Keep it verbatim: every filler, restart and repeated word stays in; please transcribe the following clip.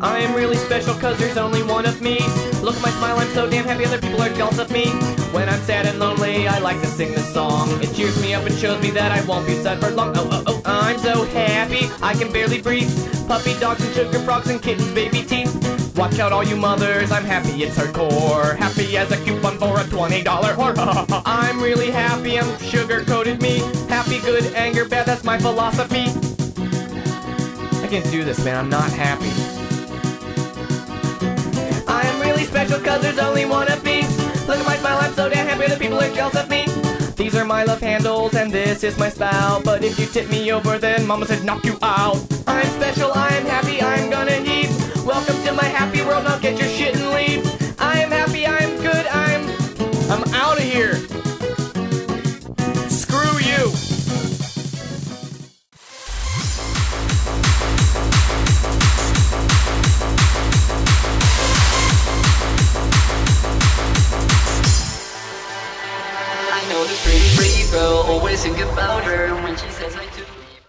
I am really special cause there's only one of me. Look at my smile, I'm so damn happy other people are jealous of me. When I'm sad and lonely, I like to sing this song. It cheers me up and shows me that I won't be sad for long. Oh, oh, oh, I'm so happy, I can barely breathe. Puppy dogs and sugar frogs and kittens, baby teeth. Watch out all you mothers, I'm happy, it's hardcore. Happy as a coupon for a twenty dollar whore. I'm really happy, I'm sugar-coated me. Happy, good, anger, bad, that's my philosophy. I can't do this, man, I'm not happy. I'm really special cause there's only one of me. Look at my smile, I'm so damn happy that people are jealous of me. These are my love handles and this is my style. But if you tip me over then mama said knock you out. I'm special, I'm happy, I'm gonna heave. Welcome to my happy world, now get your shit and leave. I am happy, I am good, I'm... I'm out of here. Screw you. I know this pretty pretty girl, always think about her when she says I